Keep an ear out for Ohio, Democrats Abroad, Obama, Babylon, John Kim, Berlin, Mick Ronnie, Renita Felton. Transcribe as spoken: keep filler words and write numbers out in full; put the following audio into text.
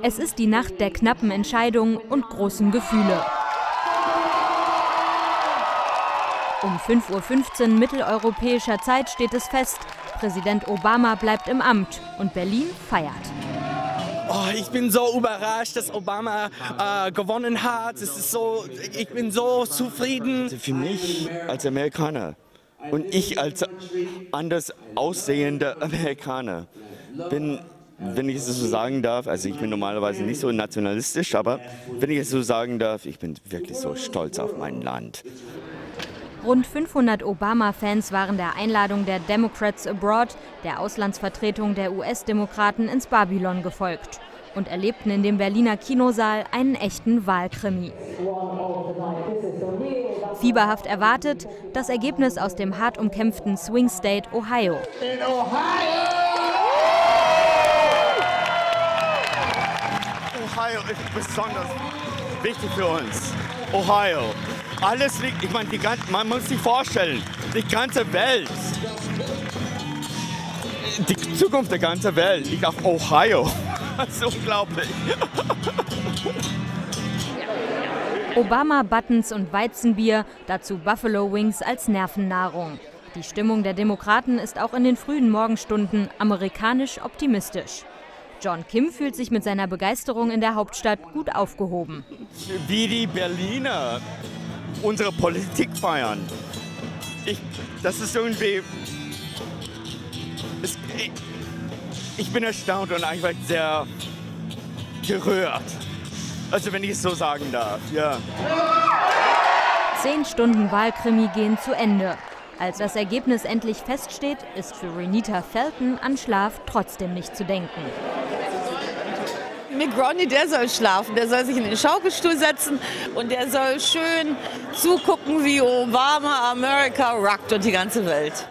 Es ist die Nacht der knappen Entscheidungen und großen Gefühle. Um fünf Uhr fünfzehn mitteleuropäischer Zeit steht es fest, Präsident Obama bleibt im Amt und Berlin feiert. Oh, ich bin so überrascht, dass Obama äh, gewonnen hat. Es ist so, ich bin so zufrieden. Für mich als Amerikaner und ich als anders aussehender Amerikaner bin, wenn ich es so sagen darf, also ich bin normalerweise nicht so nationalistisch, aber wenn ich es so sagen darf, ich bin wirklich so stolz auf mein Land. Rund fünfhundert Obama-Fans waren der Einladung der Democrats Abroad, der Auslandsvertretung der U S-Demokraten, ins Babylon gefolgt und erlebten in dem Berliner Kinosaal einen echten Wahlkrimi. Fieberhaft erwartet das Ergebnis aus dem hart umkämpften Swing State Ohio. In Ohio! Ohio ist besonders wichtig für uns. Ohio. Alles liegt, ich meine, die ganze, man muss sich vorstellen, die ganze Welt, die Zukunft der ganzen Welt liegt auf Ohio. Das ist unglaublich. Obama-Buttons und Weizenbier, dazu Buffalo-Wings als Nervennahrung. Die Stimmung der Demokraten ist auch in den frühen Morgenstunden amerikanisch optimistisch. John Kim fühlt sich mit seiner Begeisterung in der Hauptstadt gut aufgehoben. Wie die Berliner unsere Politik feiern. Ich, das ist irgendwie, es, ich, ich bin erstaunt und eigentlich sehr gerührt. Also wenn ich es so sagen darf, ja. Zehn Stunden Wahlkrimi gehen zu Ende. Als das Ergebnis endlich feststeht, ist für Renita Felton an Schlaf trotzdem nicht zu denken. Mick Ronnie, der soll schlafen, der soll sich in den Schaukelstuhl setzen und der soll schön zugucken, wie Obama America rockt und die ganze Welt.